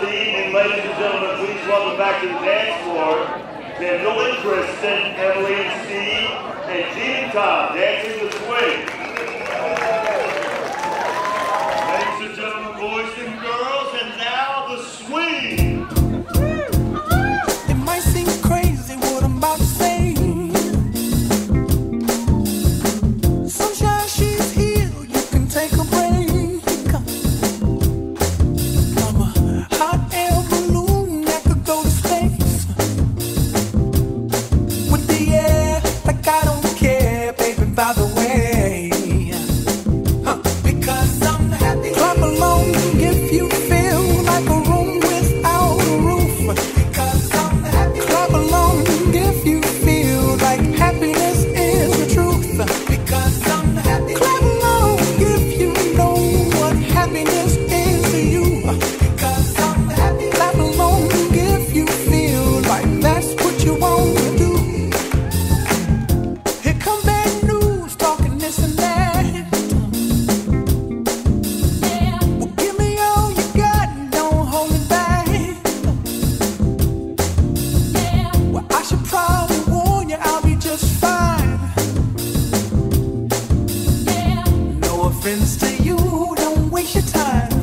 the evening, ladies and gentlemen, please welcome back to the dance floor, Kendall and Kristen, Emily and Steve, and Gene and Tom, dancing the swing. Ladies and gentlemen, boys and girls, and now the swing. It might seem crazy what I'm about to say. Sunshine, she's here, you can take a break. To you, don't waste your time.